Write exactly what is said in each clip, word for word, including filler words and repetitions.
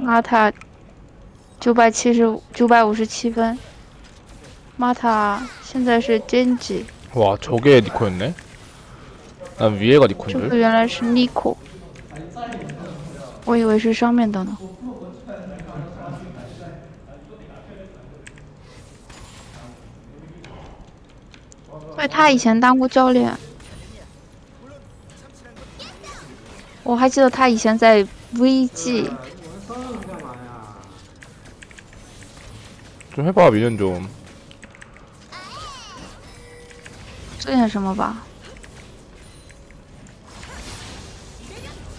Mata 九百七十五九百五十七分。Mata 现在是 Genji。哇，저게 니코였네? 난 위에가 니코인 줄. 这个原来是 Nico， 我以为是上面的呢。 对，他以前当过教练，我还记得他以前在 V G。좀 해봐 미련 좀. 做点什么吧，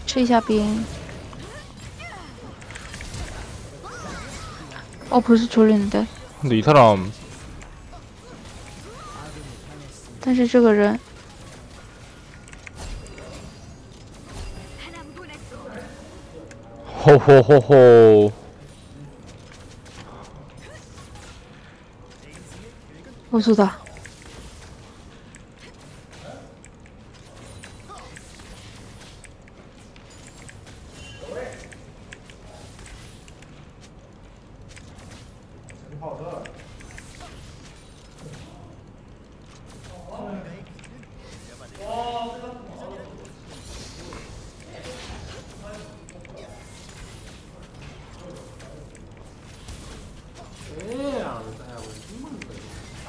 吃一下冰。哦，벌써 졸리는데. 근데 이 사람. 但是这个人，吼吼吼吼！我知道。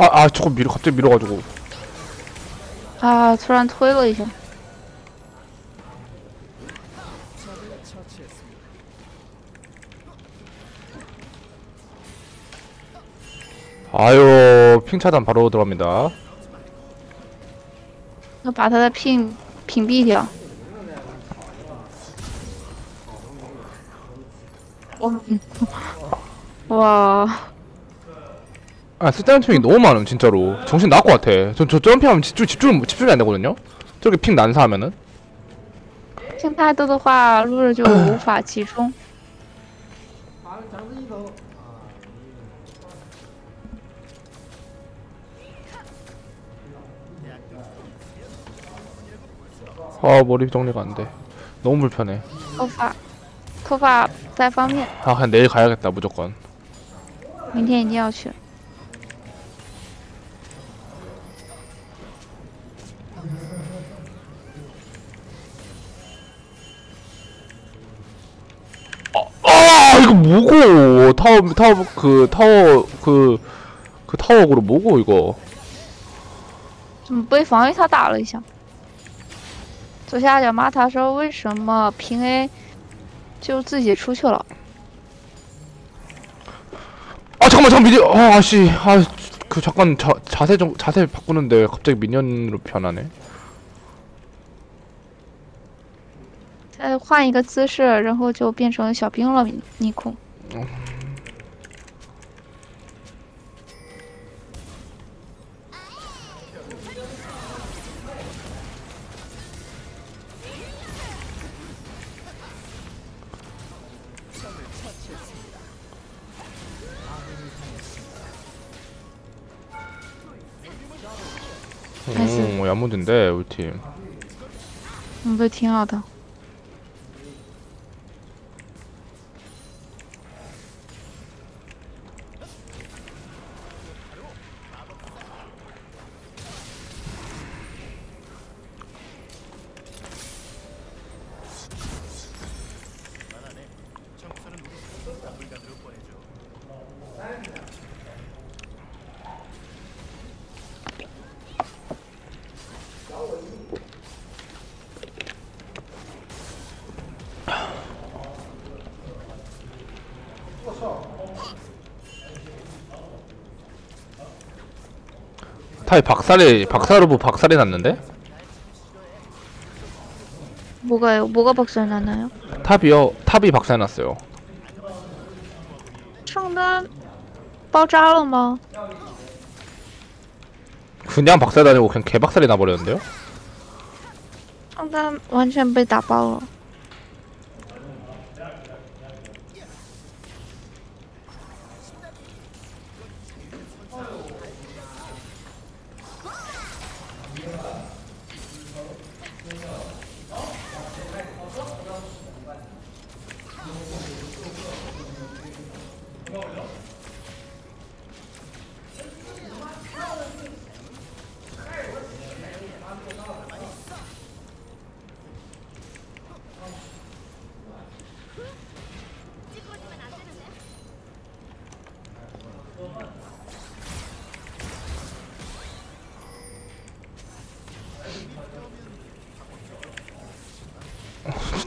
아, 아, 저거 밀어, 갑자기 밀어가지고. 아, 저랑 토해가 이제. 아유, 핑 차단 바로 들어갑니다. 너 바다다 핑, 핑비려. 와. 아, 쓸데없는 핑이 너무 많음, 진짜로. 정신 나갈 것 같아. 저, 저 점핑하면 집중, 집중, 집중이 안 되거든요? 저렇게 핑 난사하면은? 핑太多的话, 루를 좀 무파 집중. 아, 머리 정리가 안 돼. 너무 불편해. 토파. 토파, 사方面. 아, 그냥 내일 가야겠다, 무조건. 明天一定要去. 뭐고 타워 타워 그 타워 그그 그 타워으로 뭐고 이거? 좀被防御塔打了一下。左下角马塔说为什么平 A 就自己出去了？아 잠깐만 잠깐 미니 아 씨 아 그 잠깐 자 자세 좀 자세 바꾸는데 갑자기 미니언으로 변하네. 再换一个姿势，然后就变成小兵了，尼库。嗯，我要木等待我팀。嗯，不挺好的。 타이 박살이 박살로부 박살이 났는데? 뭐가요? 뭐가 박살 나나요? 탑이요. 탑이 박살 났어요. 상단爆炸了吗? 그냥 박살 나고 그냥 개박살이 나 버렸는데요? 상단 완전 被打爆了.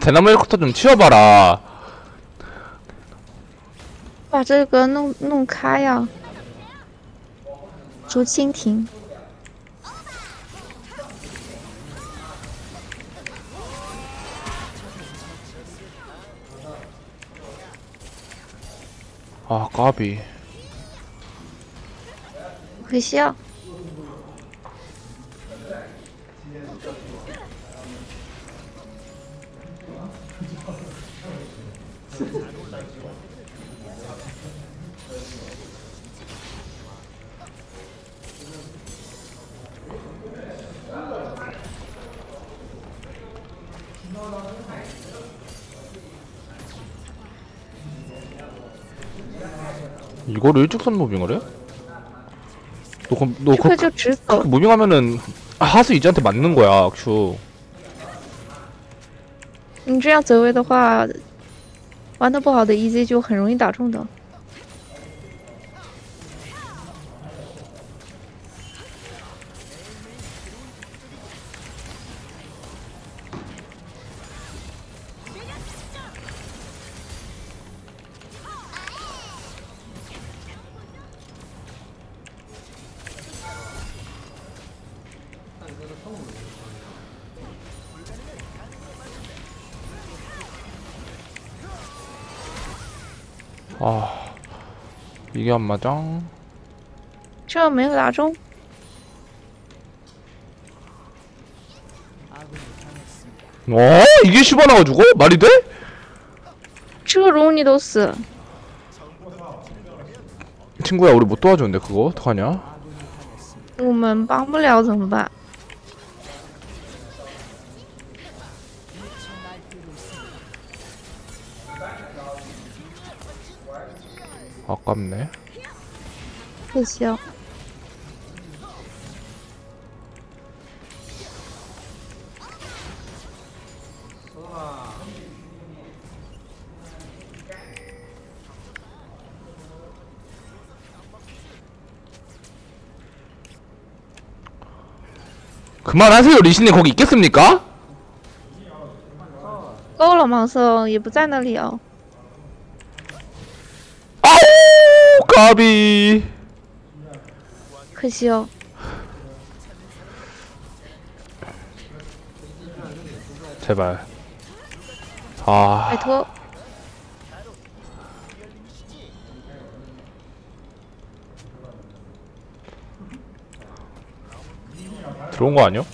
대나무 헬리콥터 좀 치워봐라. 把这个弄弄开呀。 竹蜻蜓。 아, 까비. 글쎄요. 이거를 일직선 무빙을 해? 너 그럼 너 그, 그 무빙하면은 하수 이지한테 맞는 거야, 큐. 你这样走位的话，玩的不好的 E Z 就很容易打中的。 아, 이게 안 맞아? 저 매우 나중. 어, 이게 씹어나가지고 말이 돼? 저 로니도스. 친구야, 우리 못 도와주는데 그거 어떡하냐? 我们帮不了怎么办? 아깝네. 글쎄요. 그만하세요, 리신님 거기 있겠습니까? 꺼울러 망성, 예不在那里哦. 까비. 可惜哦. 제발. 아. 발토. 들어온 거 아니요?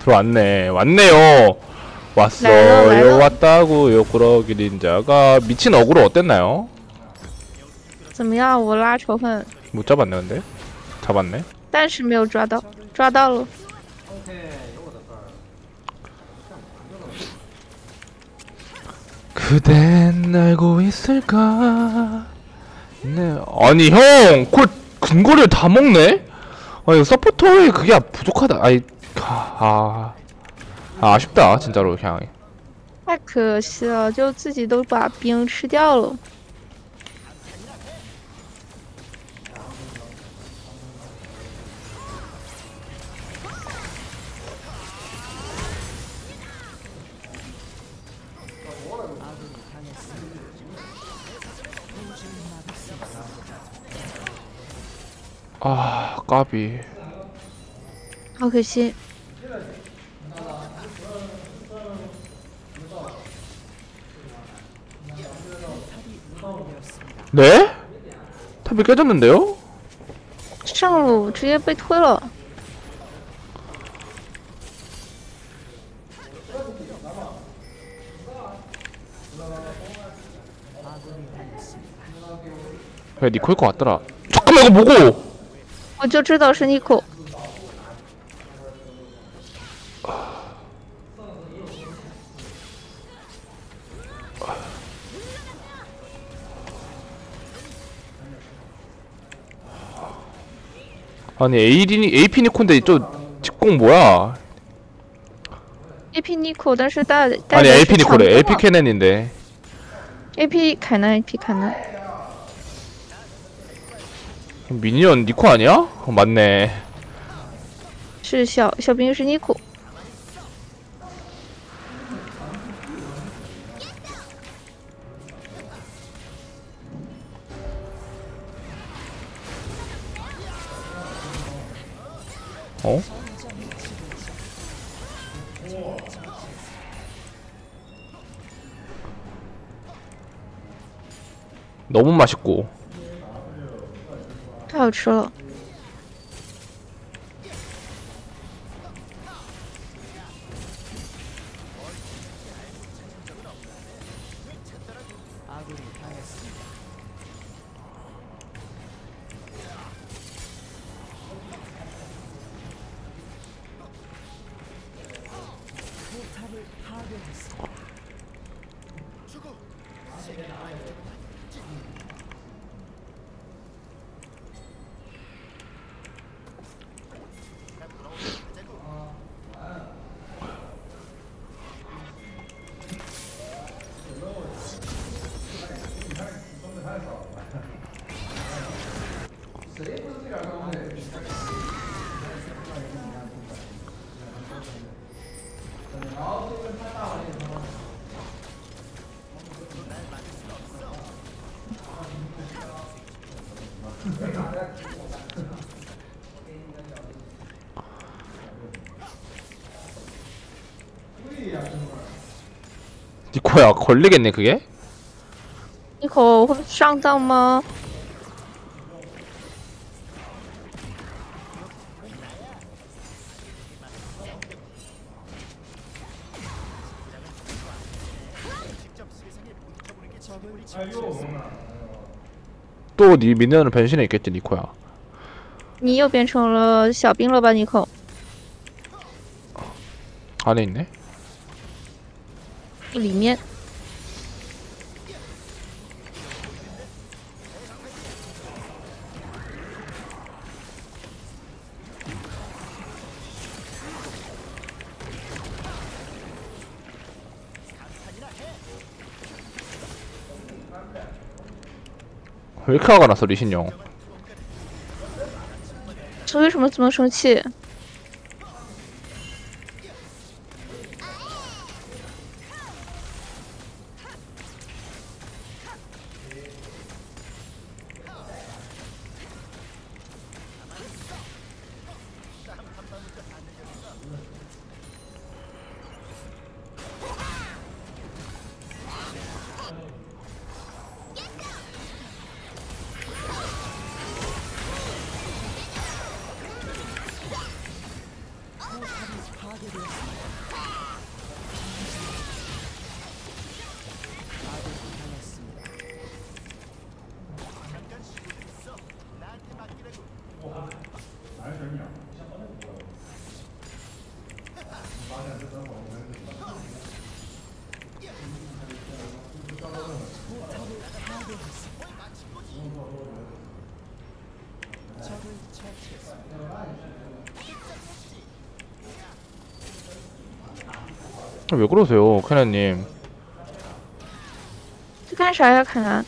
들어왔네. 왔네요. 왔어요. 왔다고요. 꾸러기 닌자가 미친 어그로 어땠나요? 怎么样？我拉仇恨。 못 잡았네 근데. 잡았네. 但是没有抓到，抓到了。 그댄 알고 있을까? 네. 아니 형, 콜 근거리를 다 먹네. 아니 서포터에 그게 부족하다. 아이, 아, 아, 아쉽다 진짜로 그냥. 太可惜了，就自己都把兵吃掉了。 아, 까비. 아, 글쎄. 네? 탑이 깨졌는데요? 샹루, 直接被推了. 왜 니코일 것 같더라. 잠깐만 이거 뭐고? 我就知道是尼克。 아니 에이피 니코인데 저 직공 뭐야? 에이피 니코, 但是带 아니 에이피 니코래, 에이피 캐넨인데. 에이피 캐넨, 에이피 캐넨. 미니언 니코 아니야? 어, 맞네. 是小小兵是尼코. 어? 너무 맛있고. 太好吃了。니코야 걸리겠네 그게? 니코 혹시 상장마? 또 니 미니언을 변신해 있겠지 니코야. 你又变成了小兵了吧 니코? 안에 있네? 里面 왜 이렇게 화가 났어 리신형? 저 왜 저렇게 화가 났어? 为그러세요，凯南님？在干啥呀，凯南？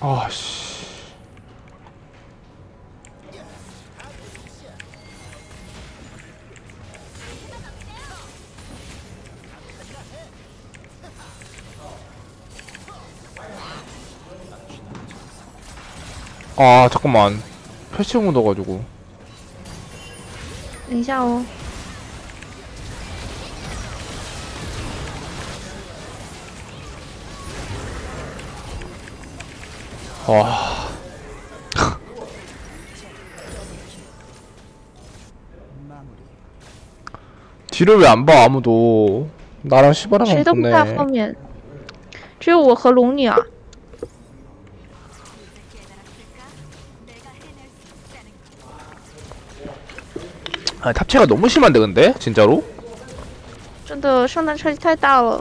아씨 아 잠깐만 패치 묻어가지고 인샤오 와. 뒤를 왜 안 봐 아무도. 나랑 시바라만 보네. 只有我和龙女啊. 아 탑체가 너무 심한데 근데 진짜로? 真的圣诞差距太大了。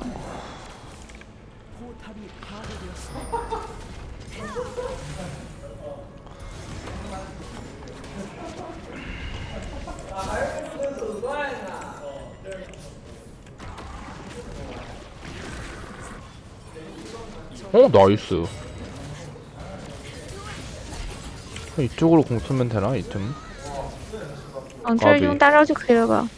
어? 나이스. 이쪽으로 공 쓰면 되나? 이쯤? 어, 저기 좀 따라오지 그래봐.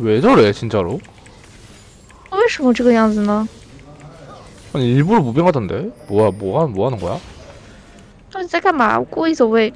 왜 저래 진짜로? 왜 저거 양지나? 아니 일부러 무빙하던데? 뭐야 뭐하 뭐하는 거야? 저 진짜 가만 웃고 있어 왜?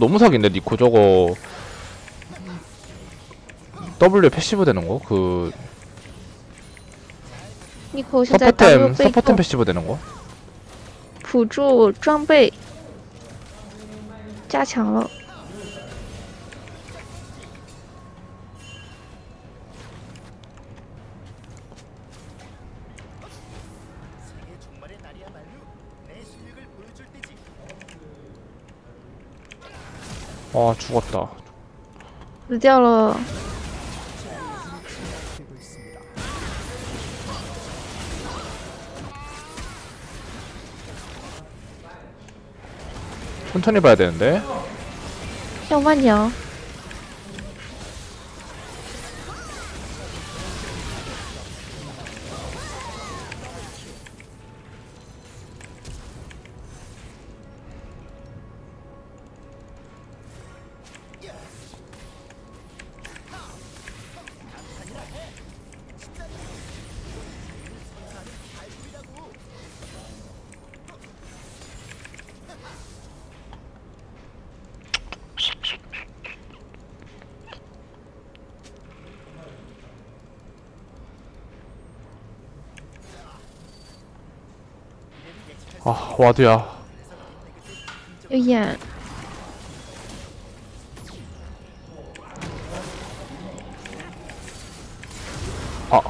너무 사기인데 니코 저거 더블유 패시브 되는 거? 그 니코 진짜 서포템 서포템 패시브 되는 거? 辅助装备加强了 아 죽었다. 늦어라. 천천히 봐야 되는데. 잠깐만요. 아, 와드야. 여기야. 아.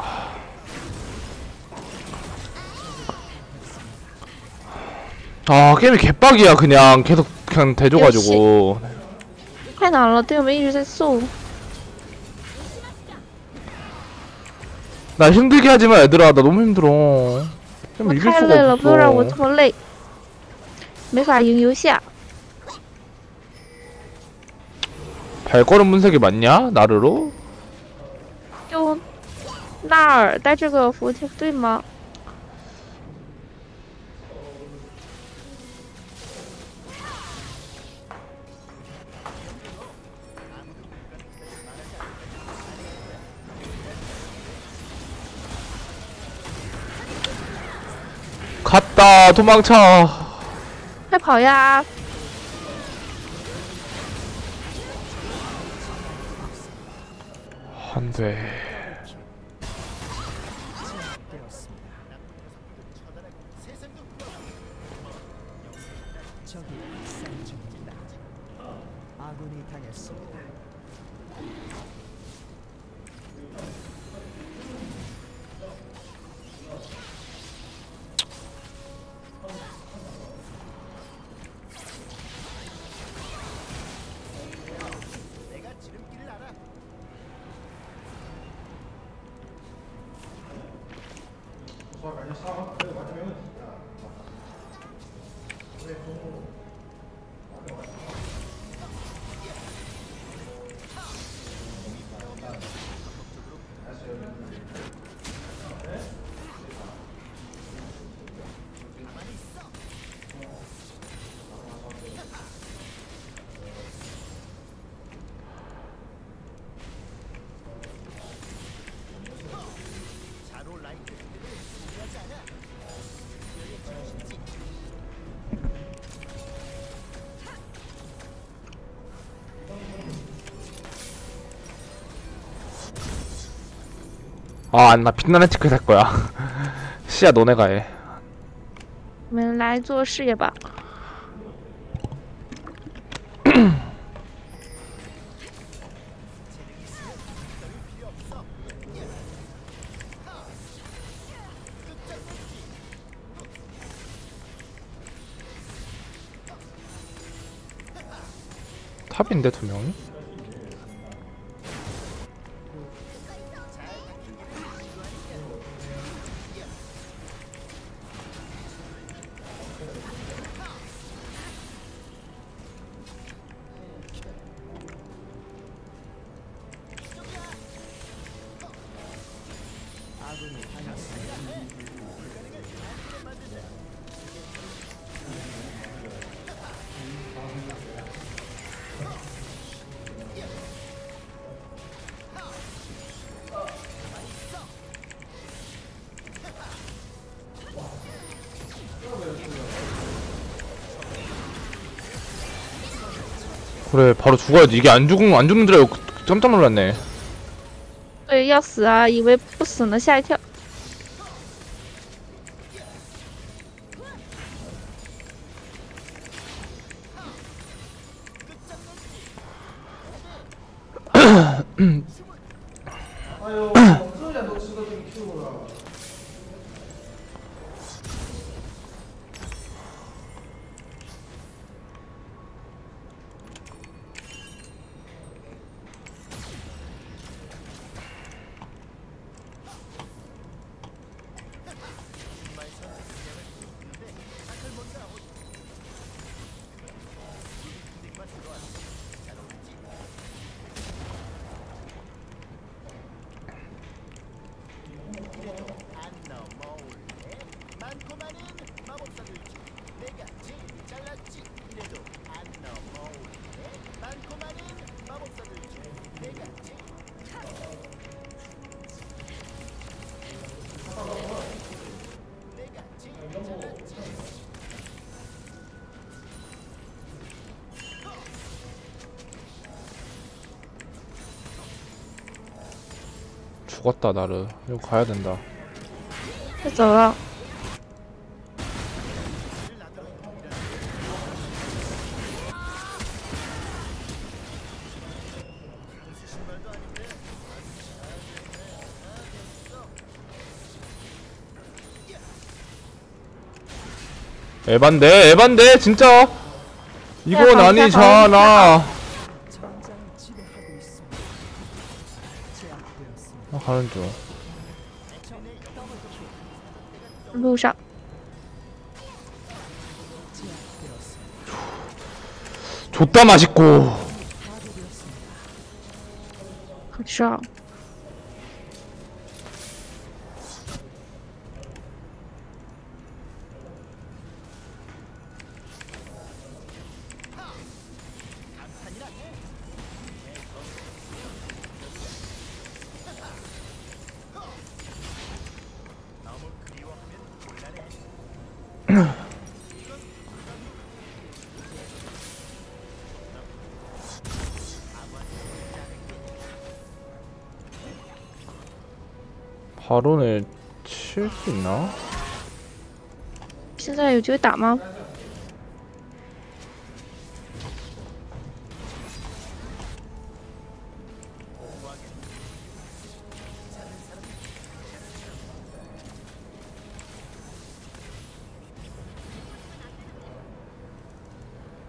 아, 게임이 개빡이야. 그냥 계속 그냥 대줘가지고. N 알라데움 A를 했어. 나 힘들게 하지마 얘들아. 나 너무 힘들어. 좀 어, 이길 수가 없어. 메사赢游戏 발걸음 문색이 맞냐? 나르로? 요 나르 戴这个 부텍 对吗? 갔다 도망쳐. 快跑呀! 안 돼. 아, 나 빛나는 티켓 살 거야. 시야 너네가 해. 我们来做事业吧. 탑인데 두 명이? 그래 바로 죽어야지. 이게 안 죽은 안 죽는 줄 알고 깜짝 놀랐네. 네, 要死啊! 以为不死呢吓一跳. 죽었다 나를. 이거 가야 된다. 됐어. 에반데 에반데 진짜 이건 아니잖아. 하는 중. 루샷. 좋다 맛있고. 굿샷. 바론에 칠 수 있나? 진짜 요즘 다吗?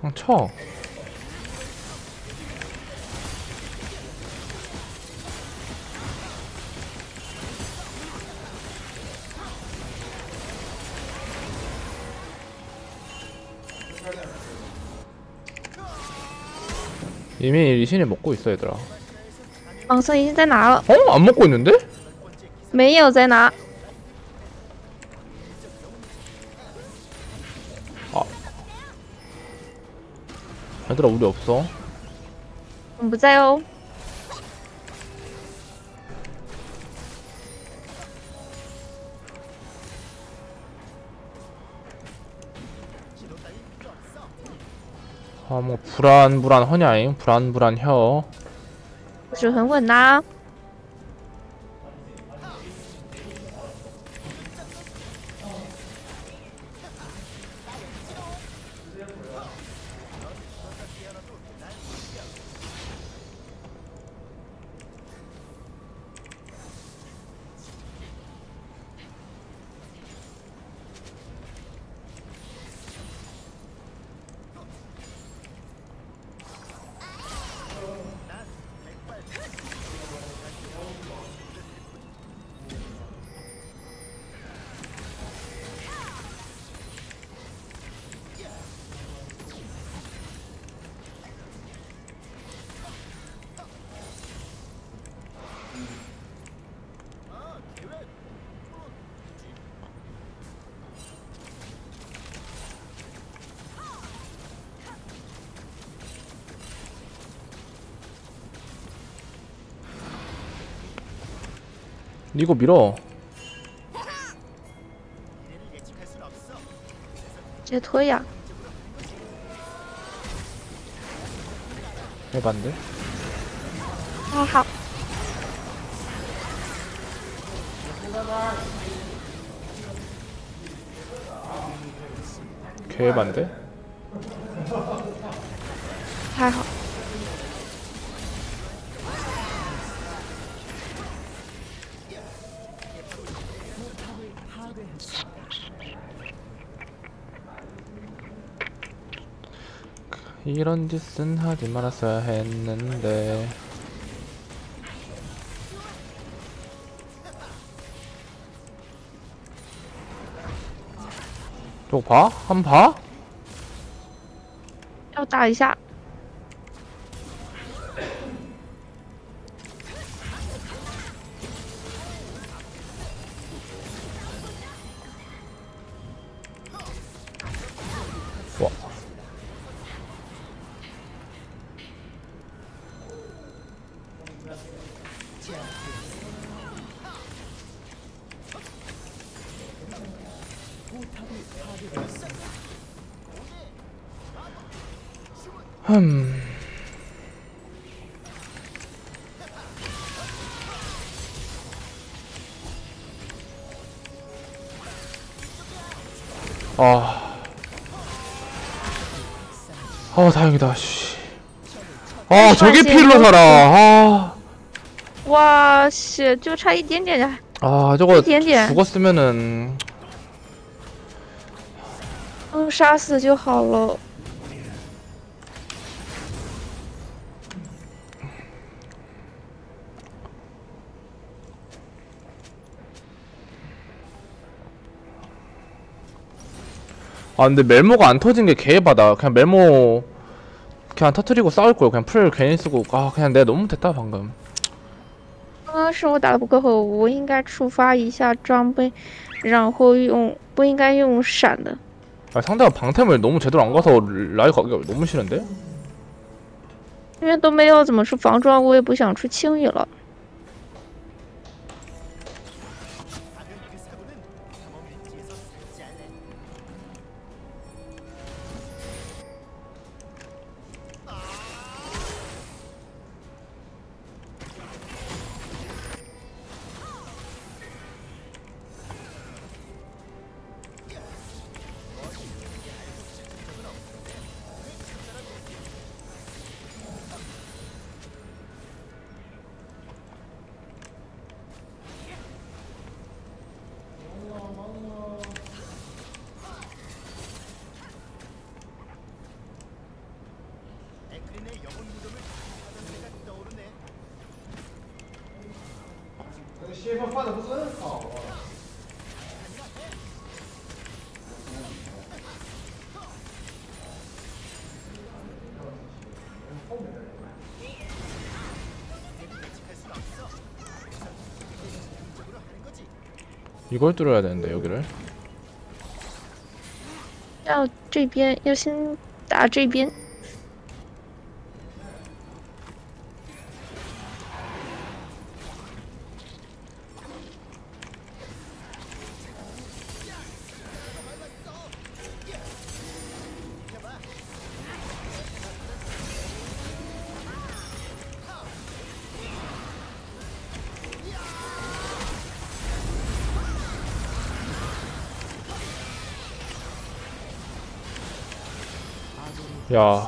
아, 쳐. 이미 리신을 먹고 있어 얘들아. 방송 이제在拿了. 어? 안 먹고 있는데? 没有在拿. 아. 얘들아 우리 없어. 무자요. 아, 뭐 불안불안 허냐잉. 불안불안 혀. 저 흥분나. 이거 밀어. 제 토야. 해반데? 아하. 개반데? 아하. 이런 짓은 하지 말았어야 했는데. 저거 봐? 한번 봐? 저 나 이샤. 흠. 아. 아, 다행이다. 씨. 아, 저게 필로 살아. 아. 와, 씨. 저 차 일 점 일. 아, 저거 죽었으면은 杀死就好了. 아 근데 멜모가 안 터진 게 개바다. 그냥 멜모 그냥 터트리고 싸울 거야. 그냥 풀 괜히 쓰고. 아 그냥 내가 너무 못했다 방금. 刚刚是我打得不够好，我应该触发一下装备，然后用不应该用闪的。 아 상대가 방템을 너무 제대로 안 가서 라이 가기가 너무 싫은데? 因为都没有怎么出防装，我也不想出轻易了。 이걸 뚫어야 되는데 여기를. 要这边，要先打这边。 야.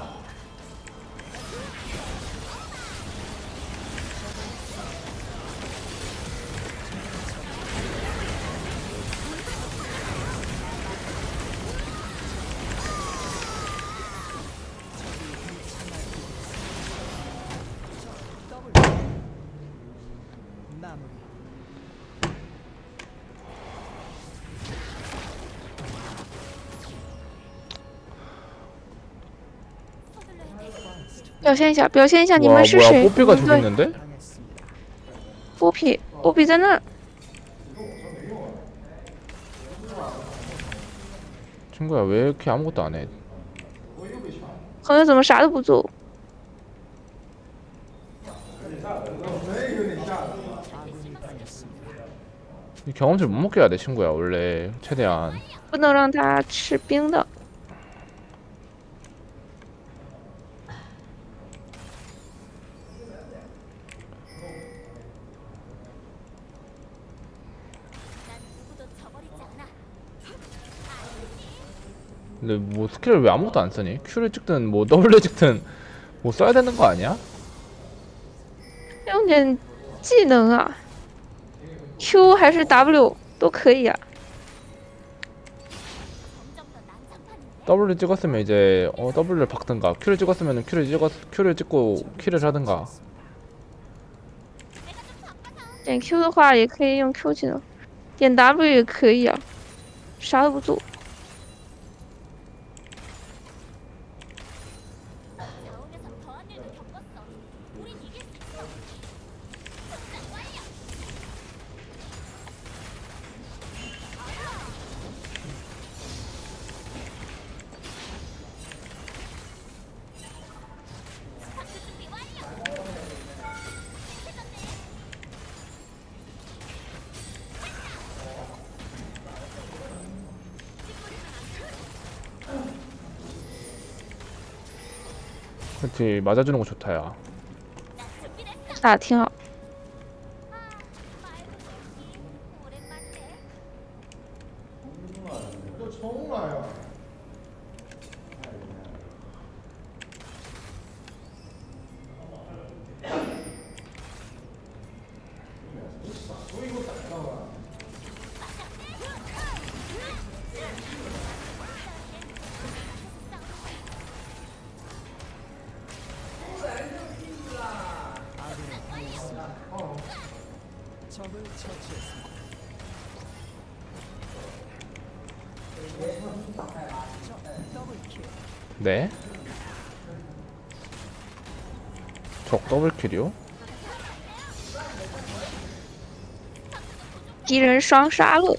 表现一下, 表现一下, 你们是谁? 뽀삐가 저기 있는데? 뽀삐, 뽀삐 在那. 친구야, 왜 이렇게 아무것도 안 해? 朋友怎么啥都不做? 이 경험치 못 먹게 해야 돼, 친구야, 원래. 최대한. 不能让他吃冰的. 근데 뭐 스킬을 왜 아무것도 안 쓰니? Q를 찍든 뭐 W를 찍든 뭐 써야 되는 거 아니야? 용点 技能啊 Q 还是 W 都可以啊. W를 찍었으면 이제 어 W를 박든가, Q를 찍었으면 Q를 찍었 Q를 찍고 Q를 하든가. 네, Q 的话也可以用 Q 技能, 点 W 也可以啊，啥都不做. 对, 맞아주는 거 좋다, 야. 아, 挺好. 네. 적 더블킬이요? 기른 쌍杀了.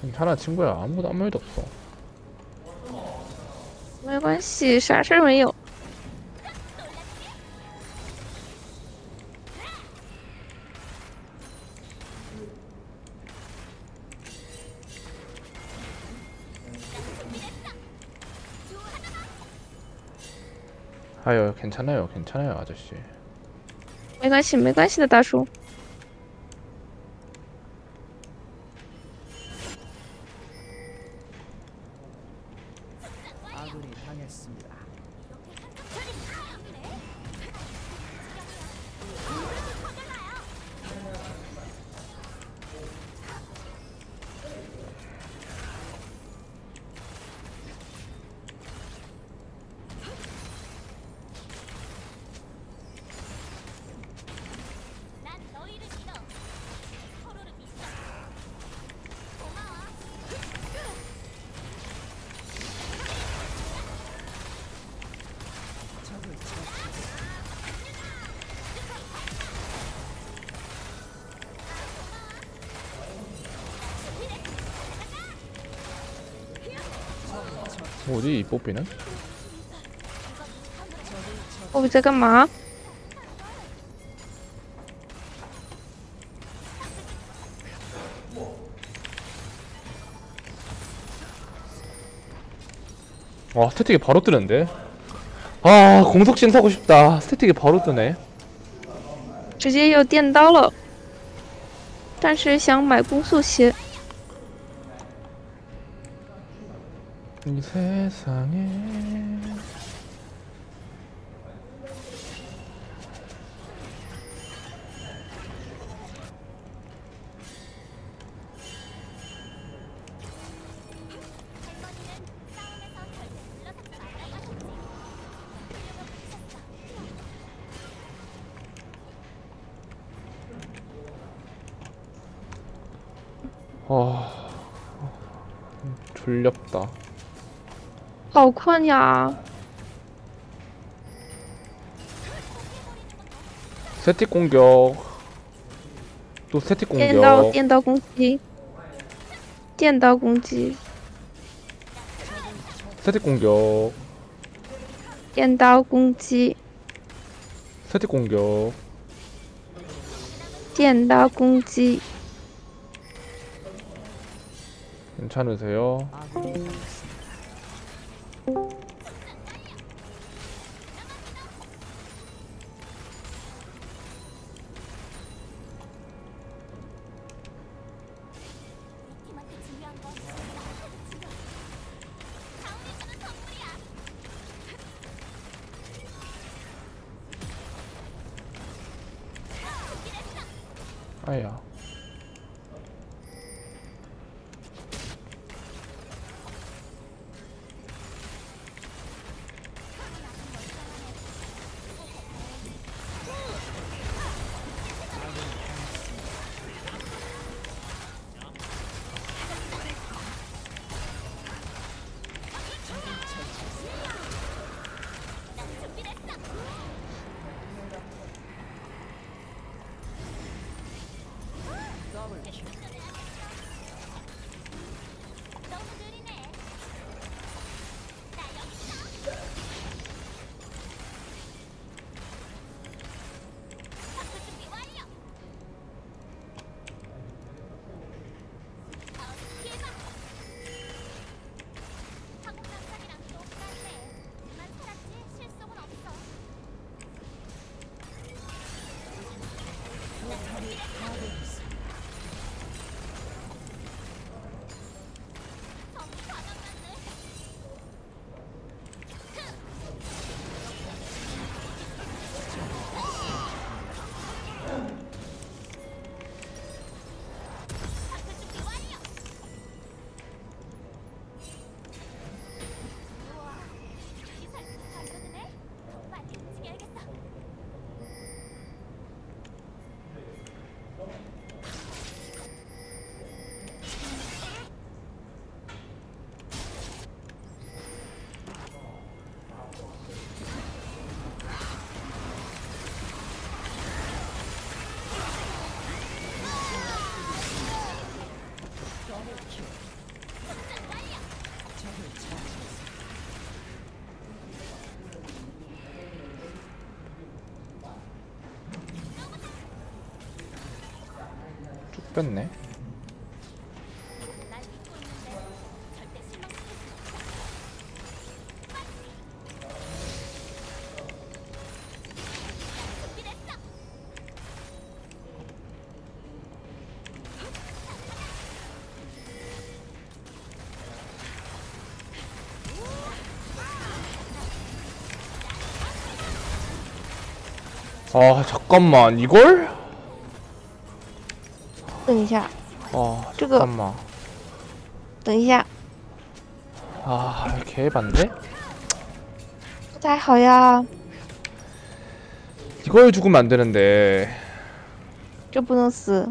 괜찮아 친구야, 아무도 아무 일도 없어. 没关系啥事没有. 아유 괜찮아요, 괜찮아요 아저씨. 没关系没关系的大叔. 어디 이 뽀삐는? 뽀삐 잠깐만. 와 스태틱이 바로 뜨는데? 아 공속신 사고 싶다. 스태틱이 바로 뜨네. 直接又电刀了但是想买攻速鞋. 이 세상에 아 졸렵다. 好困呀. 스태틱 공격. 또 스태틱 공격. 电刀电刀攻击电刀攻击. 스태틱 공격. 电刀攻击 스태틱 공격. 电刀攻击. 괜찮으세요? 아야. 뺐네. 아 잠깐만 이걸? 等一下，哦，这个干嘛？等一下。啊，개반대不太好呀。이걸 죽으면 안 되는데. 这不能死。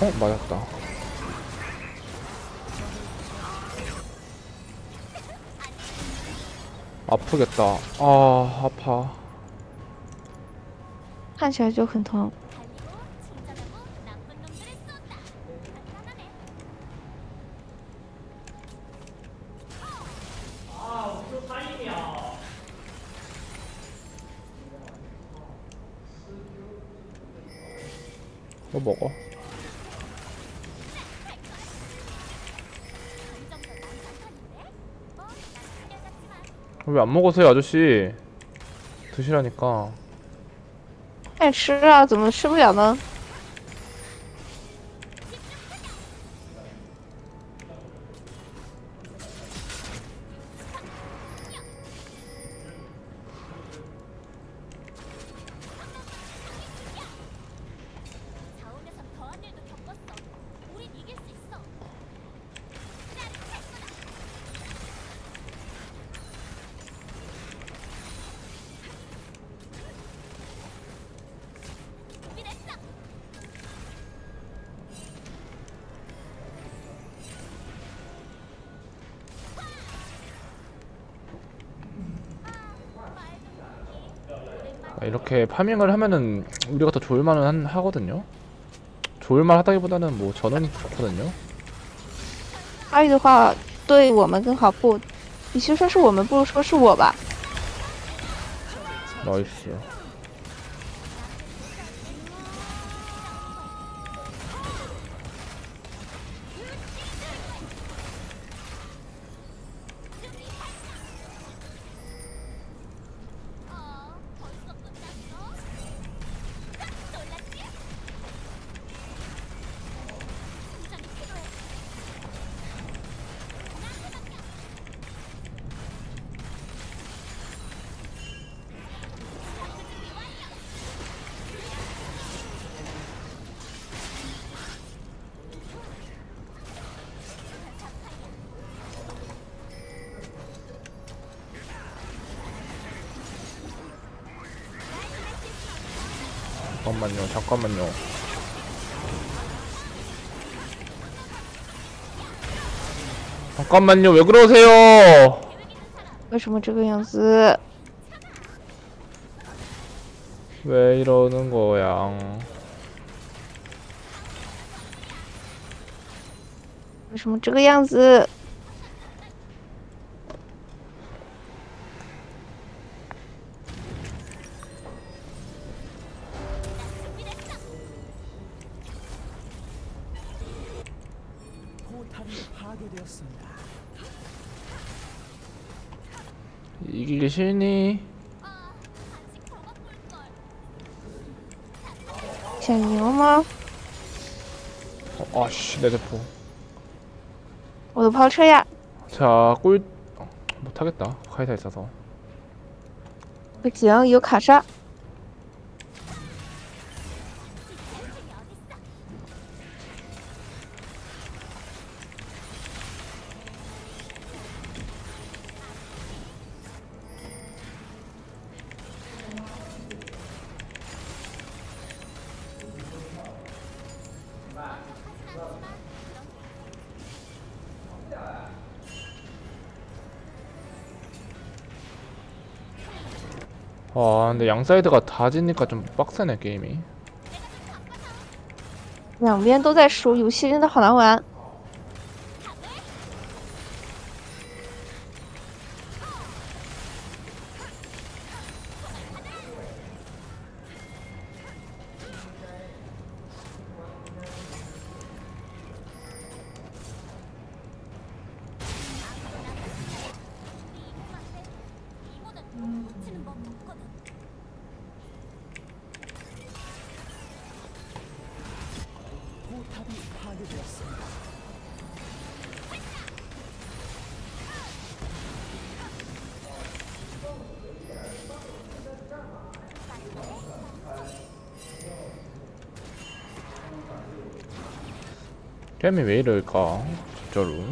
어, 맞았다. 아프겠다. 아, 아파. 看起来就很疼. 이거 먹어. 왜 안 먹으세요, 아저씨? 드시라니까. 爱吃啊，怎么吃不了呢? 이렇게 파밍을 하면은 우리가 더 좋을만은 한, 하거든요. 좋을만 하다기보다는 뭐 저는 좋거든요. 阿宇的话对我们更好，不，与其说是我们，不如说是我吧。 나이스. 잠깐만요, 잠깐만요. 잠깐만요, 왜 그러세요? 为什么这个样子? 왜 이러는 거야? 为什么这个样子? 이기기 싫니? 쟤니 엄마? 아씨 내 대포. 오도 파우쳐야. 자 꿀 못하겠다 카이사 있어서. 不行有卡莎. 아 근데 양사이드가 다 지니까 좀 빡세네 게임이. 两边都在输游戏真的好难玩. 게임이 왜 이럴까? 진짜로.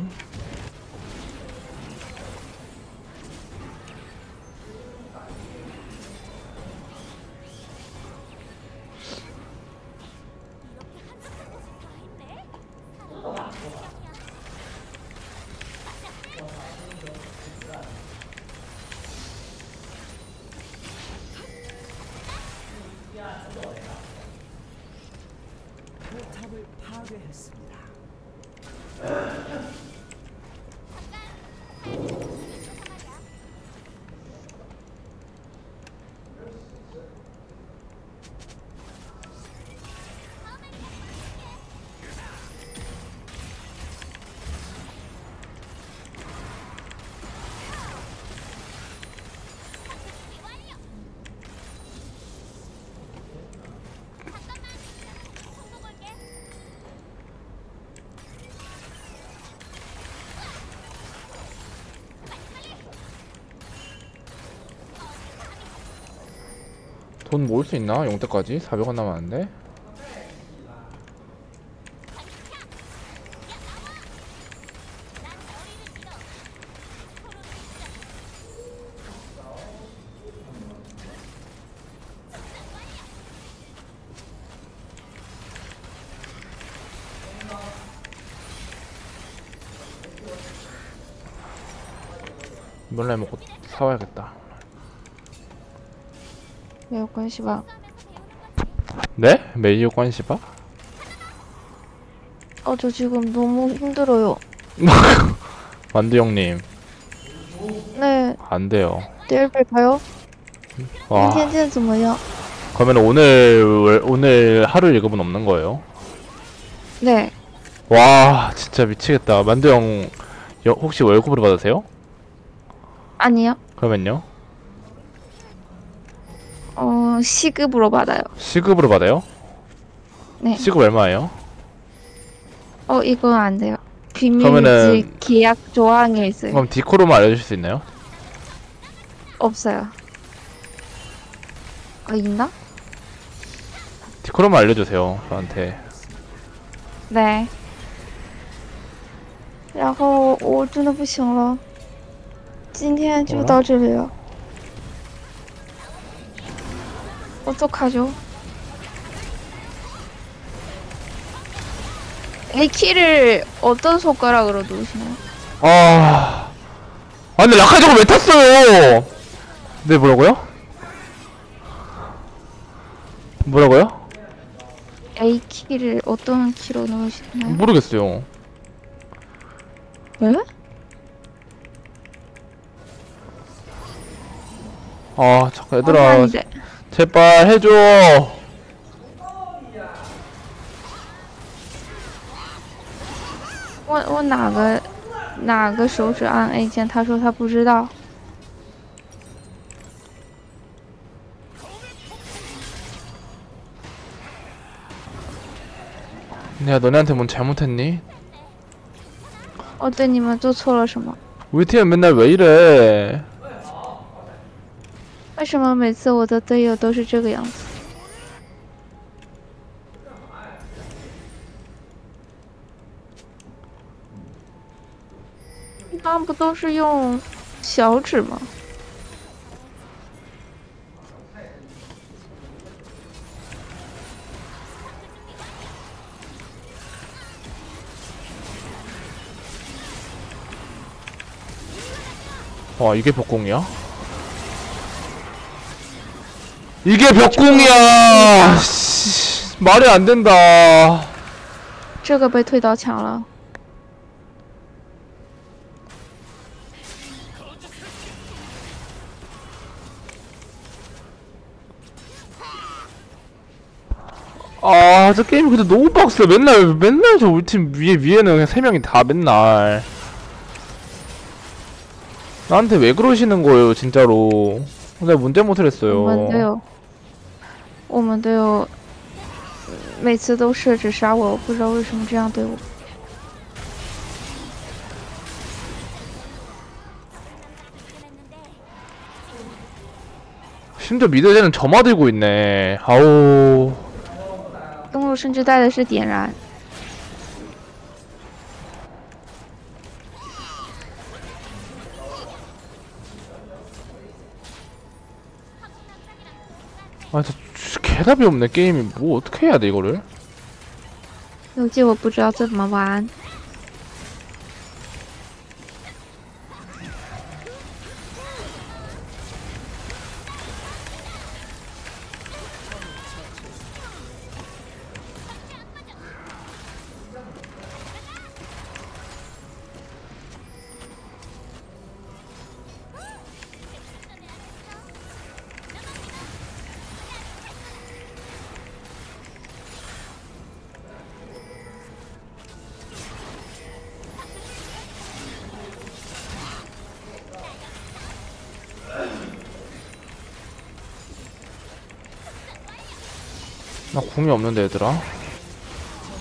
돈 모을 수 있나? 용태까지? 사백 원 남았는데? 이번에 먹고 사와야겠다. 메이오 관시바. 네? 메이오 관시바? 어, 저 지금 너무 힘들어요. 만두 형님. 네. 안 돼요. 내일 뵐까요? 와. 그러면 오늘 오늘 하루 일급은 없는 거예요? 네. 와 진짜 미치겠다. 만두형 혹시 월급으로 받으세요? 아니요. 그러면요? 어 시급으로 받아요. 시급으로 받아요? 네. 시급 얼마예요? 어 이거 안 돼요. 비밀유지 계약 조항에 있어요. 그럼 디코로만 알려주실 수 있나요? 없어요. 아 있나? 디코로만 알려주세요 저한테. 네. 然后我真的不行了，今天就到这里了。我走卡就。 A 키를 어떤 손가락으로 누르시나요? 아, 아 근데 라카저거 왜 탔어요? 네 뭐라고요? 뭐라고요? A 키를 어떤 키로 누르시나요? 모르겠어요. 왜? 아 잠깐 얘들아 아, 제발 해줘.我我哪个哪个手指按 A 键？他说他不知道。야 너네한테 뭔 잘못했니? 어, 네, 니만 또错了 什么? 우리 팀은 맨날 왜 이래? 为什么每次我的队友都是这个样子? 아, 不都是用小指吗? 와 이게 벽공이야? 이게 벽공이야! 씨, 말이 안 된다. 这个被推到墙了. 아, 저 게임 근데 너무 빡세. 맨날 맨날 저 우리 팀 위에 위에는 그냥 세 명이 다 맨날. 나한테 왜 그러시는 거예요, 진짜로. 내가 문제 못을 했어요. 맞아요. 我们都有每次都设置杀我，我不知道为什么这样对我。 심지어 미드에는 점화 들고 있네. 아우. 登陆甚至带的是点燃。 아, 저 개답이 없네. 게임이 뭐 어떻게 해야 돼 이거를? 역시 我不知道怎么玩. 나 궁이 없는데 얘들아.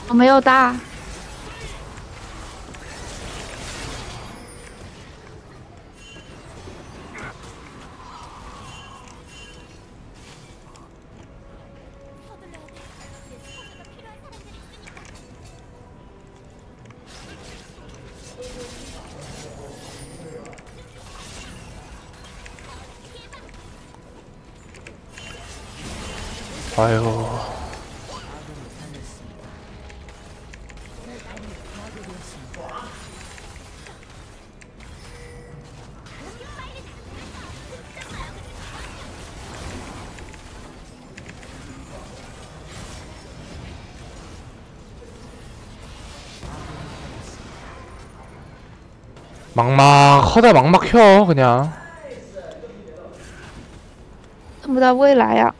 어, 매우다. 아유. 막막 하다 막막 켜 그냥. 看不到未来啊。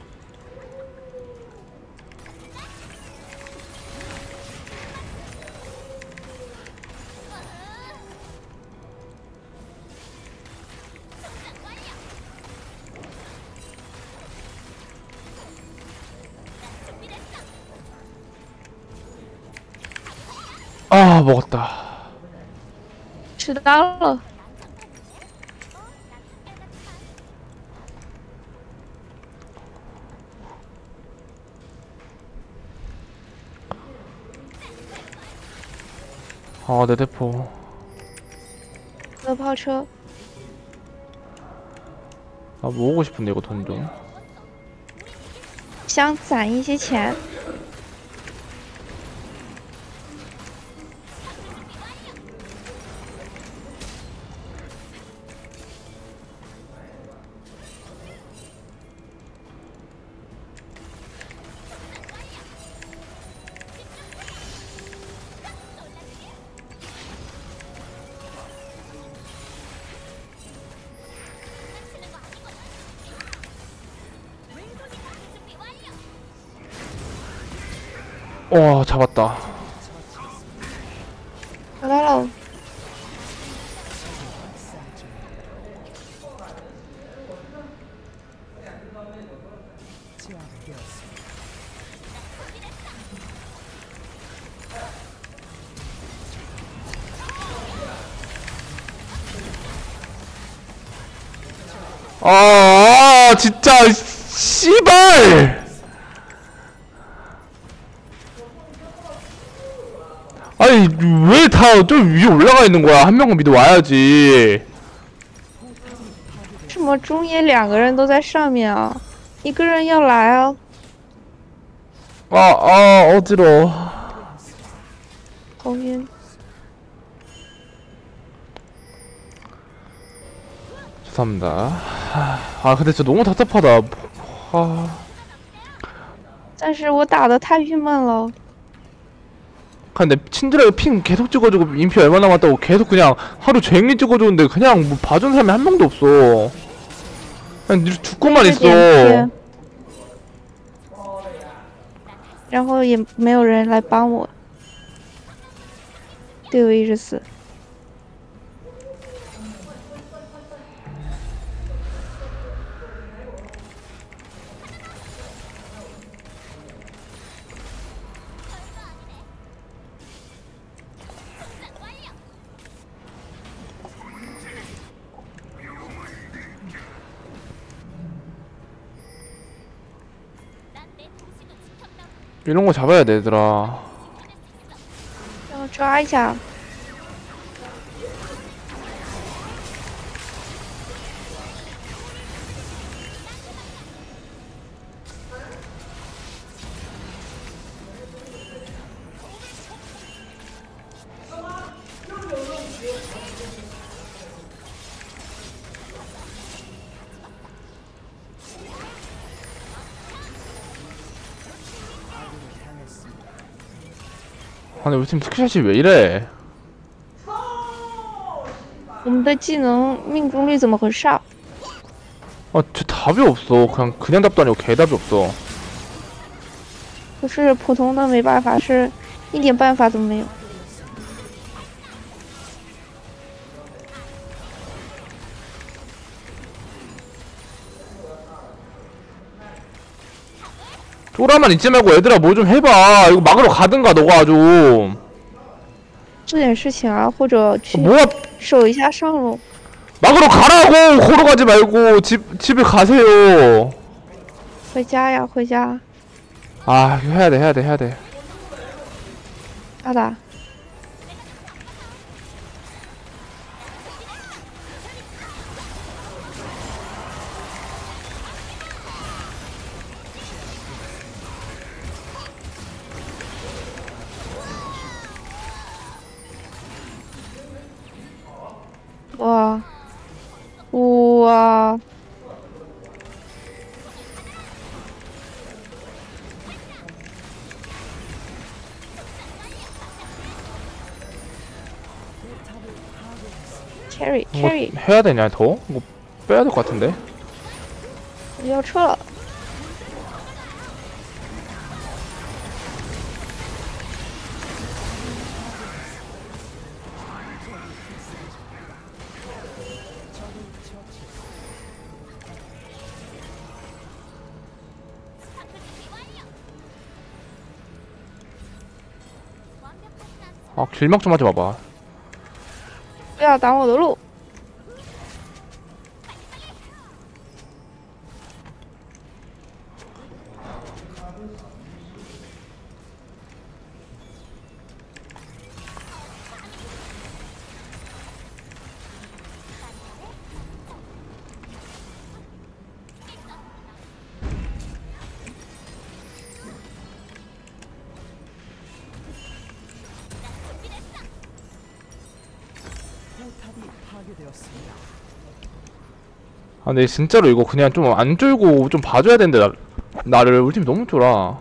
아, 먹었다. 죽었어. 아, 내 대포. 나 파워. 아, 모으고 싶은데 이거 돈 좀. 想攒一些钱. 와, 잡았다. 가라. 아, 진짜 씨발. 아니 왜 다 좀 위에 올라가 있는 거야? 한 명은 미드 와야지. 为什么中野两个人都在上面啊？一个人要来啊！ 아, 아, 어지러워. 거긴. 죄송합니다. 아, 근데 진짜 너무 답답하다. 아. 但是我打得太郁闷了。 근데 친절하게 핑 계속 찍어주고 인피 얼마 남았다고 계속 그냥 하루 종일 찍어주는데 그냥 뭐 봐준 사람이 한 명도 없어. 그냥 죽고만 있어. 然后也没有人来帮我，队友一直死。 이런 거 잡아야 돼, 얘들아. 어, 좋아하자. 아니 우리 팀 스크샷이 왜 이래? 我们的技能命中率怎么很少? 아, 저 답이 없어. 그냥 그냥 답도 아니고 개답이 없어. 可是普通的没办法，是一点办法都没有。 쪼라만 잊지 말고 얘들아 뭐 좀 해봐. 이거 막으러 가든가 너가 좀. 做点事情啊，或者去守一下上路。 막으러 가라고. 걸어가지 말고 집 집에 가세요. 回家呀，回家。 아, 이거 해야 돼, 해야 돼, 해야 돼. 아다. 우와 우와 체리 체리 해야 되냐 더? 뭐 빼야 될 것 같은데. 我要撤了。아 길막 좀 하지 마봐. 야挡我的路。 아 근데 진짜로 이거 그냥 좀 안 쫄고 좀 봐줘야 되는데 나, 나를 울팀이 너무 쫄아.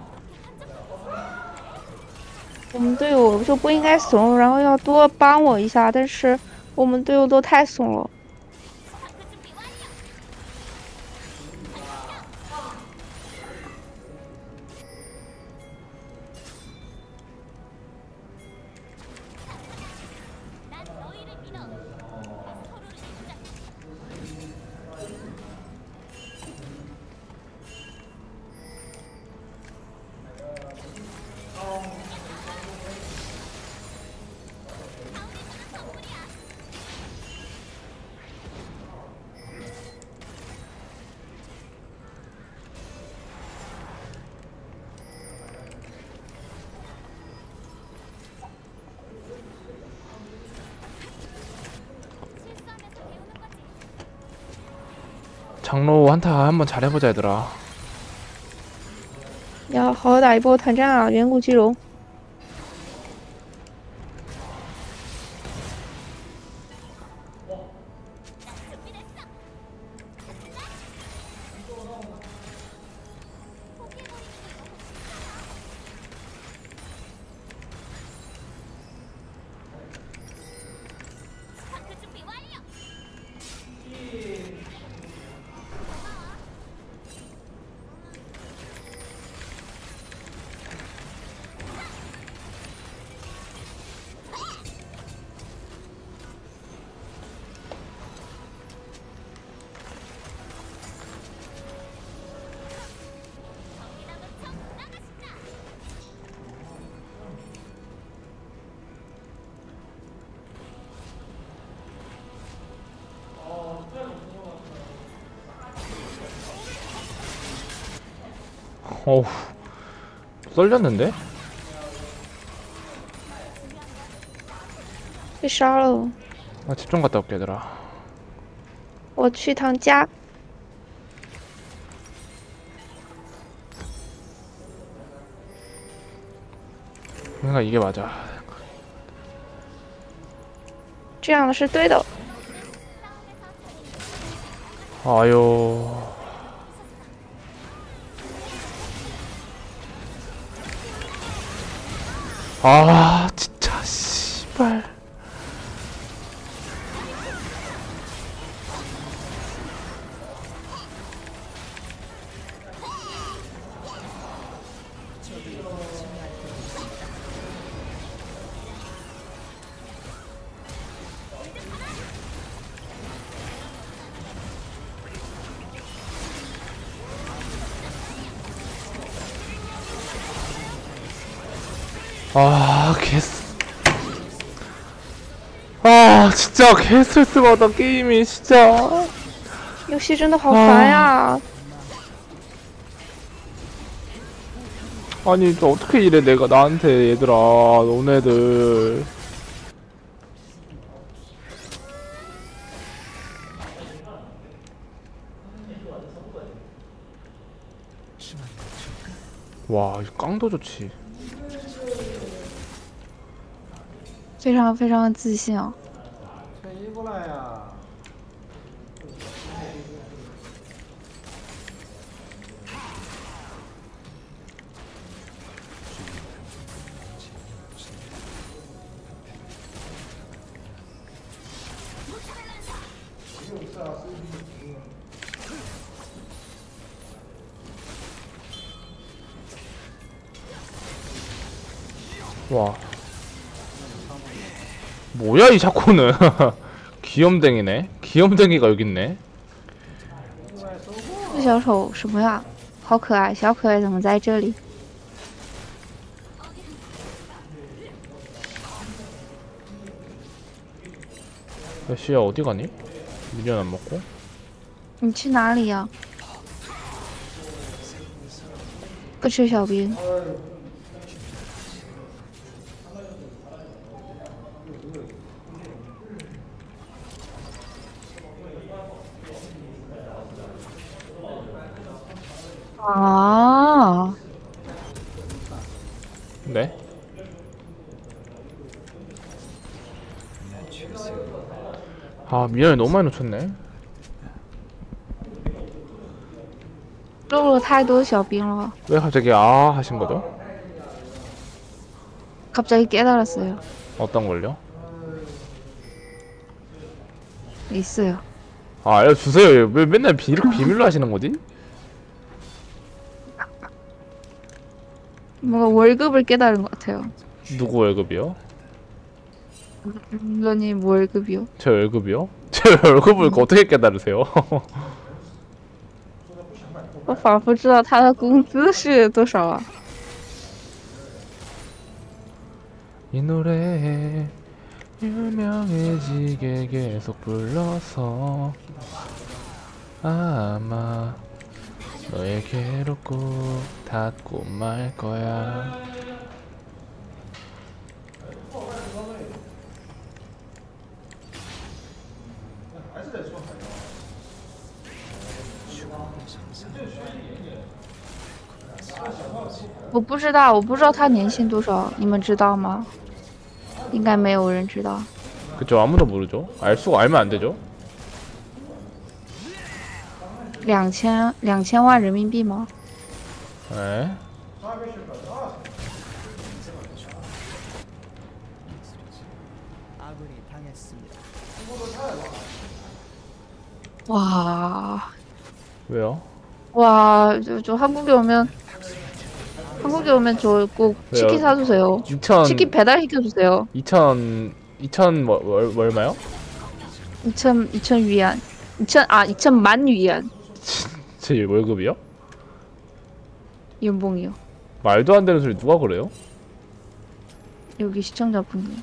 我们队友就不应该怂，然后要多帮我一下，但是我们队友都太怂了。 장로 한타 한번 잘해보자 얘들아. 야, 好好打一波团战啊，远古巨龙。 어우 썰렸는데? 나 아, 집 좀 갔다 올게 얘들아. 我去趟家. 뭔가 이게 맞아. 这样是对的. 아유. 아 진짜 씨발. 아 개쓰.. 아 진짜 개쓸쓸 받아 게임이 진짜. 역시 진짜 好烦呀. 아니 또 어떻게 이래 내가 나한테 얘들아 너네들. 와 이 깡도 좋지. 非常非常的自信啊！穿衣服来呀！ 와. 뭐야 이 샤코는. 귀염댕이네. 귀염댕이가 여기 있네. 小丑什么呀？好可爱，小可爱怎么在这里？ 시야 어디 가니? 미련 안 먹고? 你去哪里呀？不吃小兵。 아. 네. 아, 미안해. 너무 많이 놓쳤네. 漏了太多小兵了. 왜 갑자기 아 하신 거죠? 갑자기 깨달았어요. 어떤 걸요? 있어요. 아, 알려 주세요. 왜 맨날 비, 비밀로 하시는 거지? 뭔가 월급을 깨달은 것 같아요. 누구 월급이요? 물론이 뭐 월급이요? 제 월급이요? 제 월급을 음. 어떻게 깨달으세요? 我仿佛知道他的工资是多少啊. 이 노래 유명해지게 계속 불러서 아마 너에게로 꼭 닿고 말 거야.我不知道，我不知道他年薪多少，你们知道吗？应该没有人知道。 그쵸, 아무도 모르죠. 알 수가 알면 안 되죠. 两千两千万人民币吗？ 에? 와. 왜요? 와, 저, 저 한국에 오면 한국에 오면 저 꼭 치킨 사주세요. 육천 치킨 배달 시켜주세요. 이천 이천 뭐, 월, 뭐 얼마요? 이천 이천 위안. 이천 아 이천만 위안. 제 월급이요? 연봉이요. 말도 안 되는 소리 누가 그래요? 여기 시청자분이.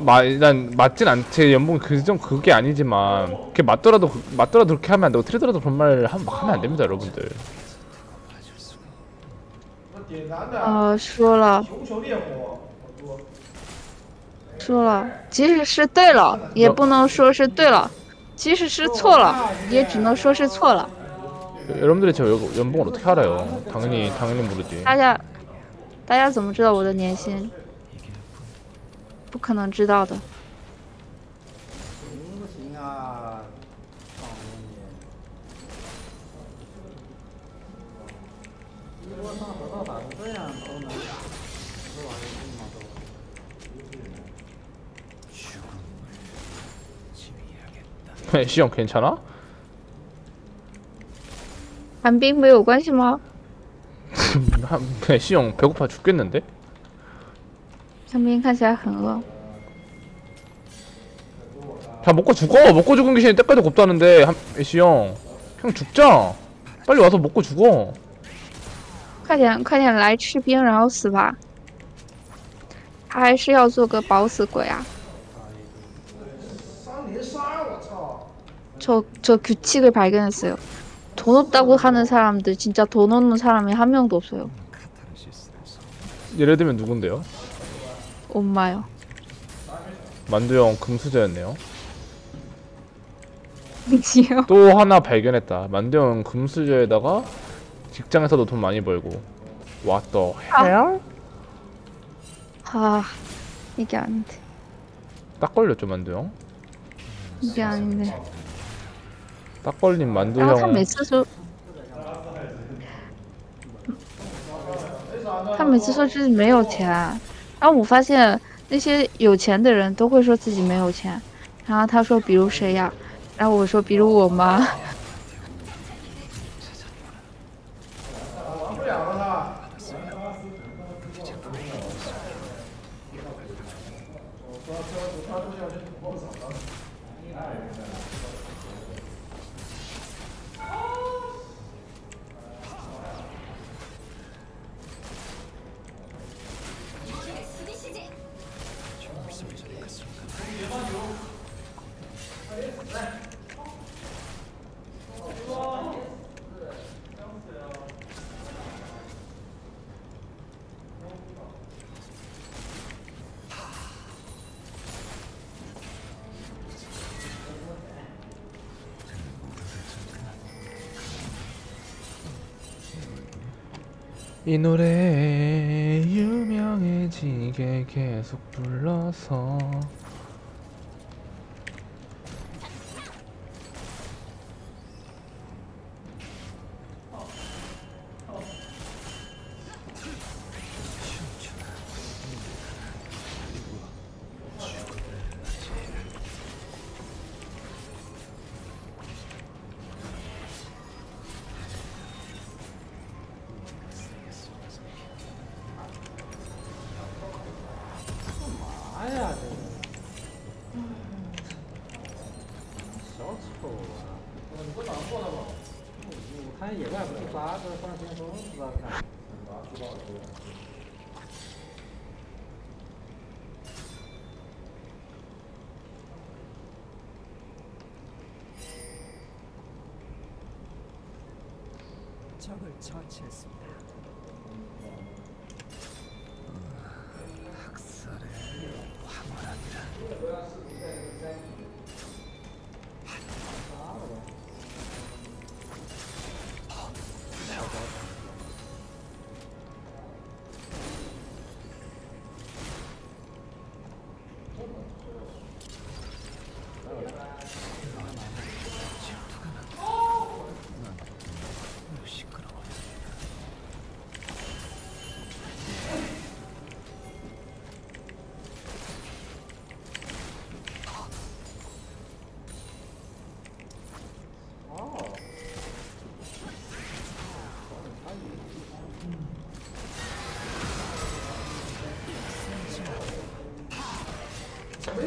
말 일단 맞진 않지. 연봉 그정 그게 아니지만 그게 맞더라도 맞더라도 그렇게 하면 안 되고 틀리더라도 그런 말 하면 안 됩니다, 여러분들. 아, 说了，说了，即使是对了，也不能说是对了。 即使是错了，也只能说是错了。 여러분들이 저 연봉을 어떻게 알아요? 당연히 당연히 모르지. 大家大家怎么知道我的年薪？不可能知道的。 시영 괜찮아? 반빙 왜 오관심아? 시영 배고파 죽겠는데? 장빈看起来很饿. 다 먹고 죽어. 먹고 죽은 귀신이 때까지 곱다는데. 시영 그냥 죽자. 빨리 와서 먹고 죽어. 快点快点来吃冰然后死吧。他还是要做个饱死鬼啊。 저, 저 규칙을 발견했어요. 돈 없다고 하는 사람들, 진짜 돈 없는 사람이 한 명도 없어요. 예를 들면 누군데요? 엄마요. 만두형 금수저였네요. 지요? 또 하나 발견했다. 만두형 금수저에다가 직장에서도 돈 많이 벌고. What the hell? 아, 아 이게 아닌데. 딱 걸렸죠, 만두형? 이게 아닌데. 딱 걸린 만두형. 아, 他每次说，他每次说自己没有钱。然后我发现那些有钱的人都会说自己没有钱。然后他说比如谁呀？然后我说比如我妈。이 노래 유명해지게 계속 불러서 적을 처치했습니다. 학살의 황홀합니다.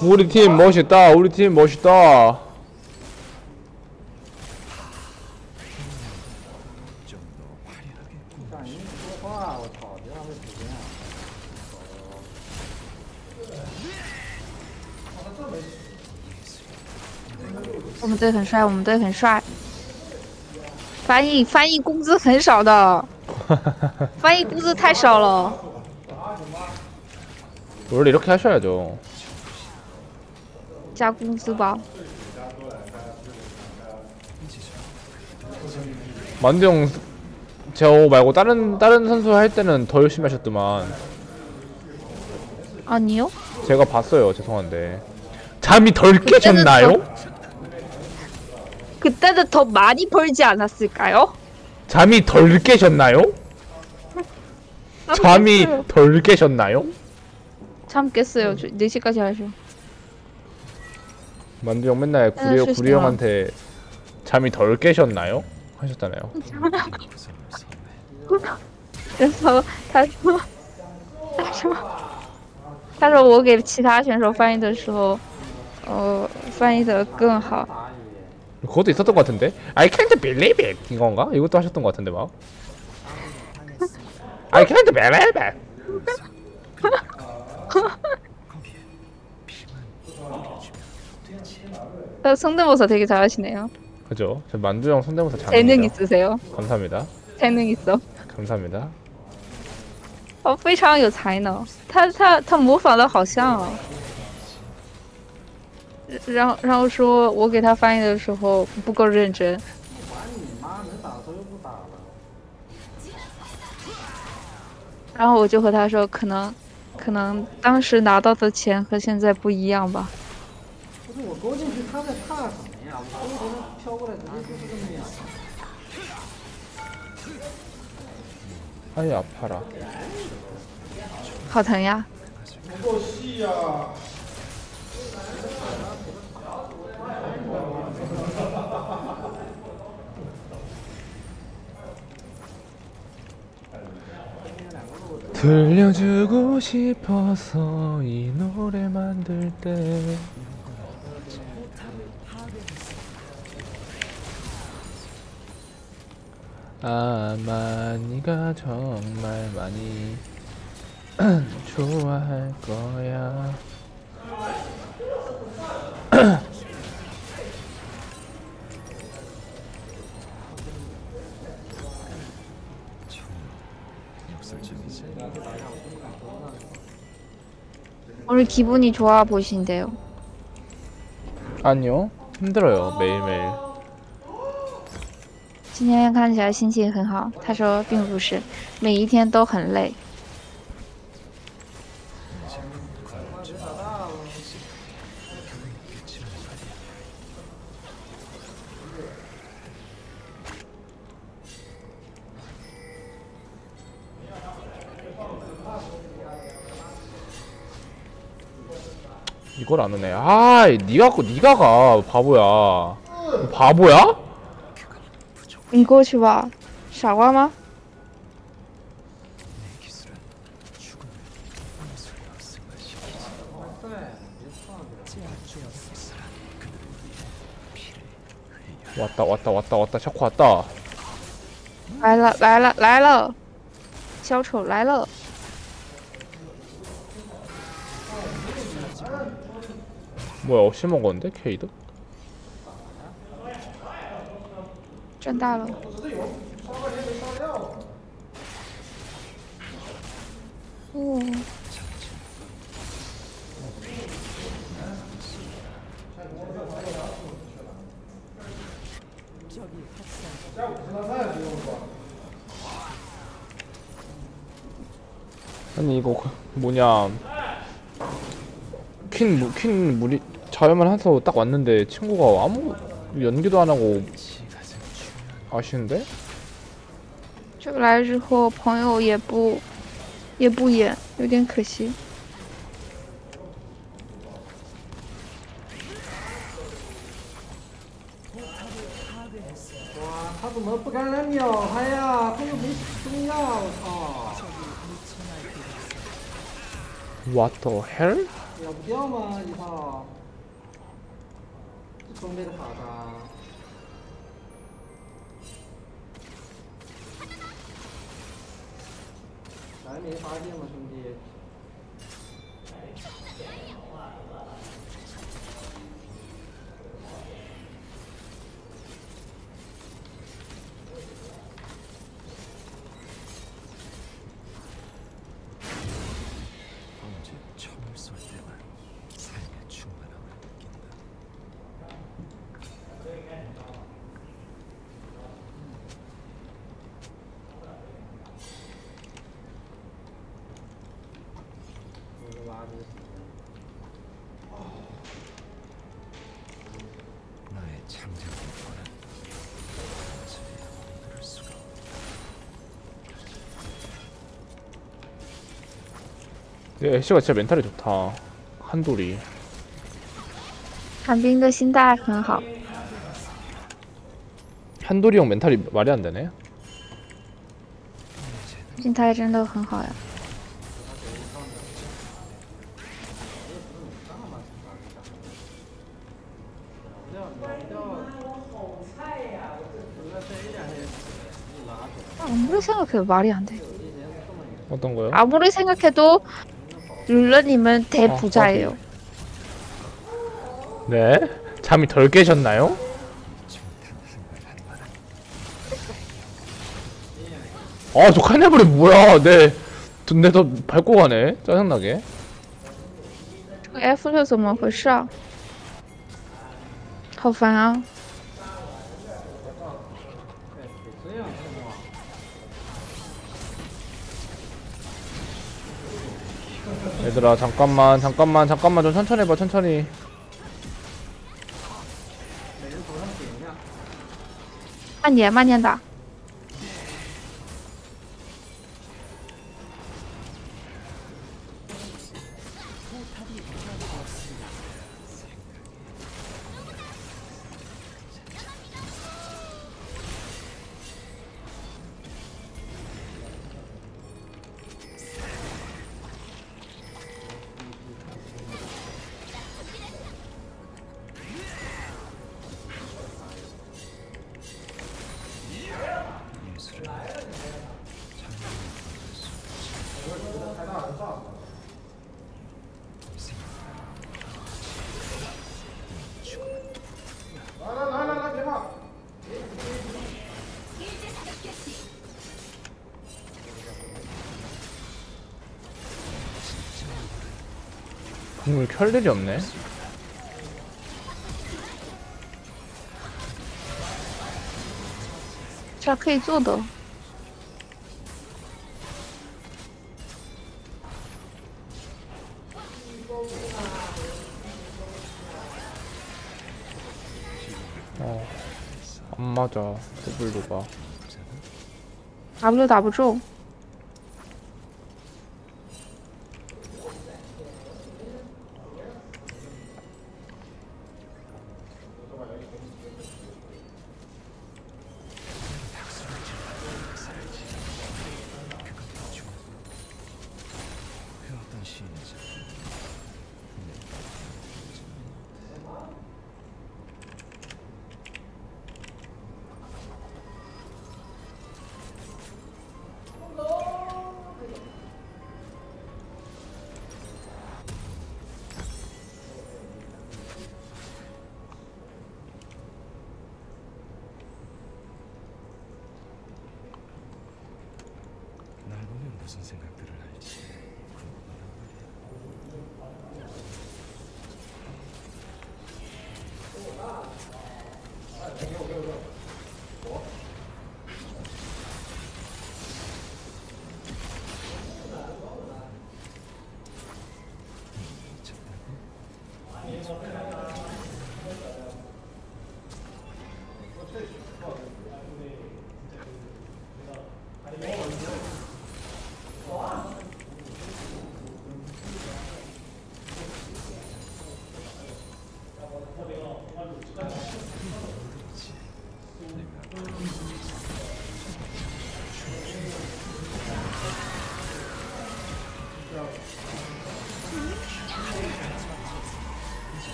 우리 팀 멋있다. 우리 팀 멋있다.我们队很帅，我们队很帅。翻译翻译工资很少的，翻译工资太少了。원래 이렇게 하셔야죠.加工资吧。만두형 저 말고 다른 다른 선수 할 때는 더 열심히 하셨더만. 아니요? 제가 봤어요. 죄송한데. 잠이 덜 깨셨나요? 그때는 더 많이 벌지 않았을까요? 잠이 덜 깨셨나요? 잠이 덜 깨셨나요? 잠 깼어요. 네 시까지 하죠. 만두 형 맨날 구리, 구리 형한테 잠이 덜 깨셨나요? 하셨잖아요. 그래서 다시, 다시, 他说我给其他选手翻译的时候，呃，翻译的更好。 그것도 있었던 것 같은데? I can't believe it! 이건가? 이것도 하셨던 것 같은데 막. I can't believe it! 성대모사 되게 잘하시네요. 그죠? 저 만두 형 성대모사 잘해요. 재능 있으세요? 감사합니다. 재능 있어. 감사합니다. 어, 非常有才呢。他他他模仿的好像，然后然后说我给他翻译的时候不够认真。 然后我就和他说，可能可能当时拿到的钱和现在不一样吧。 我勾进去，他在怕什么呀？我从头上飘过来，直接就是这么样。哎呀，怕了！好疼呀！不够细呀！들려주고싶어서이노래만들때 아마 네가 정말 많이 좋아할 거야. 오늘 기분이 좋아 보신대요. 아니요, 힘들어요 매일매일. 今天看起来心情很好。他说并不是，每一天都很累。이걸 안 오네. 아, 니가 거, 니가 가. 바보야. 바보야?你过去吧，傻瓜吗？哇哒哇哒哇哒哇哒，小垮哒！来了来了来了，小丑来了！뭐야 없이 먹었는데 케이드赚大了！哦，아니 이거 뭐냐 퀸 퀸 무리 자유만 해서 딱 왔는데 친구가 아무 연기도 안 하고. 아쉬운데这个来之后，朋友也不也不演，有点可惜。哇，他怎么不敢来秒他呀？他又没中药，我操！What the hell？ 秒不掉吗？一号，装备的好的。 还没发现吗，兄弟？애쉬가 진짜 멘탈이 좋다. 한돌이. 단빙의 신다 괜찮아. 한돌이 형 멘탈이 말이 안 되네. 신타이 진짜 괜찮아요. 아무리 생각해도 말이 안 돼. 어떤 거요? 아무리 생각해도 룰러님은 대부자예요. 아, 네? 잠이 덜 깨셨나요? 아, 저 카네블이 뭐야? 내, 내 더 밟고 가네. 짜증나게. 저 F 是怎么回事啊？好烦啊！ 얘들아 잠깐만 잠깐만 잠깐만 좀 천천히 해봐. 천천히 만년 만년다. 공을 켤 일이 없네. 啥可以做的。哦，안 맞아. 더블로 봐. W도打不中。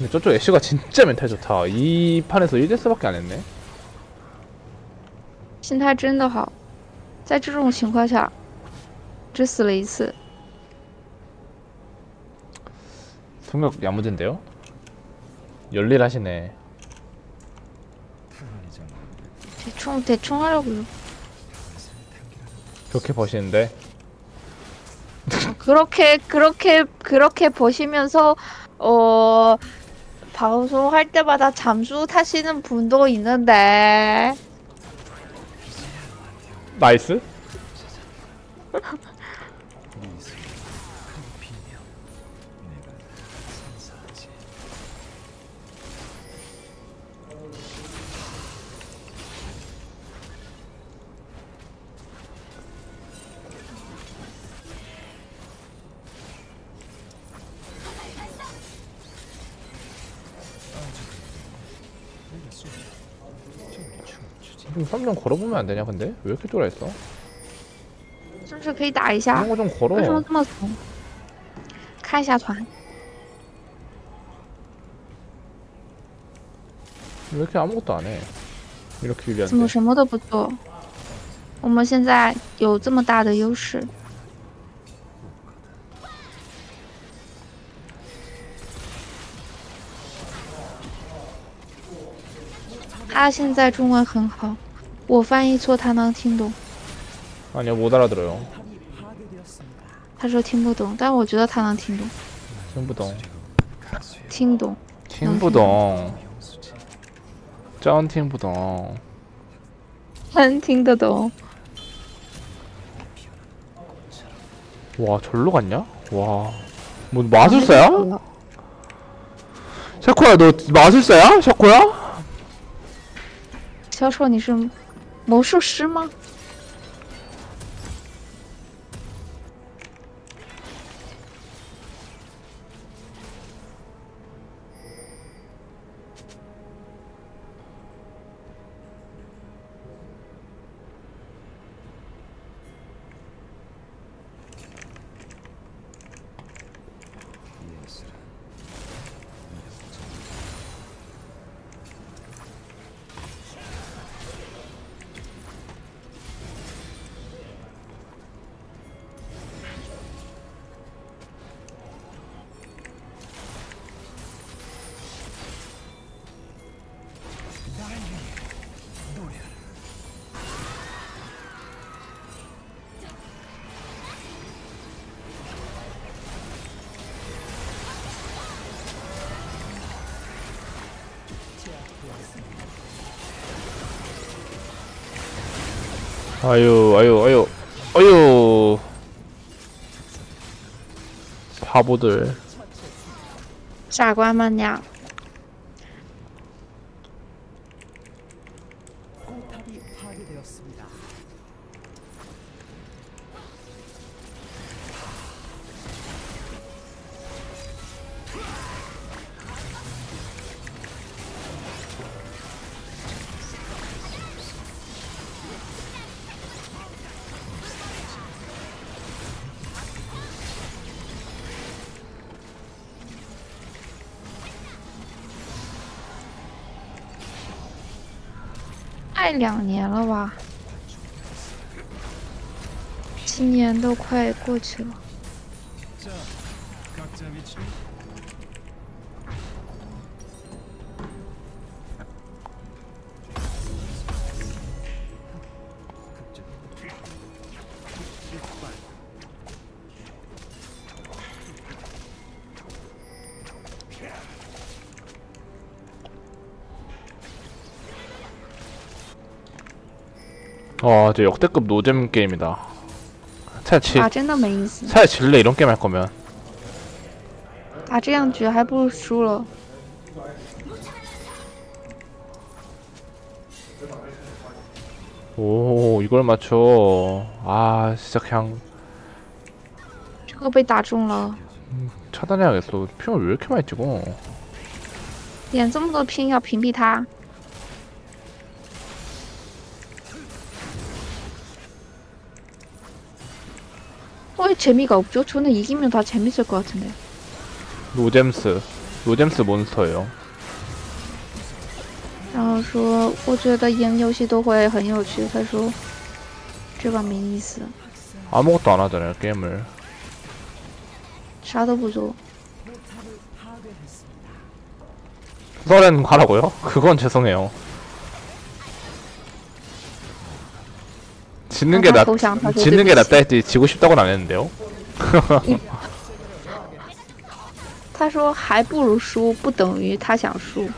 근데 저쪽 애쉬가 진짜 멘탈 좋다. 이 판에서 일 대스밖에 안 했네. 心态真的好，在这种情况下，只死了一次。 성격 야무진데요? 열일하시네. 대충 대충 하려고요. 그렇게 버시는데? 그렇게 그렇게 그렇게 버시면서 어. 방송할 때마다 잠수 타시는 분도 있는데. 나이스? 좀 걸어보면 안 되냐 근데? 왜 이렇게 쫄아있어? 진짜 그이 나이샤. 이런 거 좀 걸어. 왜 이렇게 아무것도 안 해? 이렇게 유리한데. 怎么什么都不做？我们现在有这么大的优势。 他现在中文很好。 我翻译错，他能听懂。啊，你못 알아들어요。他说听不懂，但我觉得他能听懂。听不懂。听懂。听不懂。真听不懂。真听得懂。哇，절로 갔냐？ 와, 뭐 마술사야? 샤코야, 너 마술사야? 샤코야? 샤코, 你是 魔术师吗? 아유 아유 아유 아유 바보들. 사과마냥.快两年了哇，今年都快过去了。 와, 저 역대급 노잼 게임이다. 차라리 질, 아, 진짜 매니스. 차라리 질래, 이런 게임 할 거면. 아, 这样局还不如输了. 오, 이걸 맞춰. 아, 진짜 그냥. 저거 被打中了. 음, 차단해야겠어. 핑을 왜 이렇게 많이 찍어? 点这么多핑要屏蔽他. 왜 재미가 없죠? 저는 이기면 다 재밌을 것 같은데. 노잼스, 노잼스 몬스터예요. 然后说我觉得赢游戏都会很有趣他说这个没意思. 아무것도 안 하잖아요, 게임을. 啥都不做. 서렌 가라고요? 그건 죄송해요. 짓는 게 낫, 짓는 게 낫다 했지 지고 싶다고는 안 했는데요. 他说还不如输不等于他想输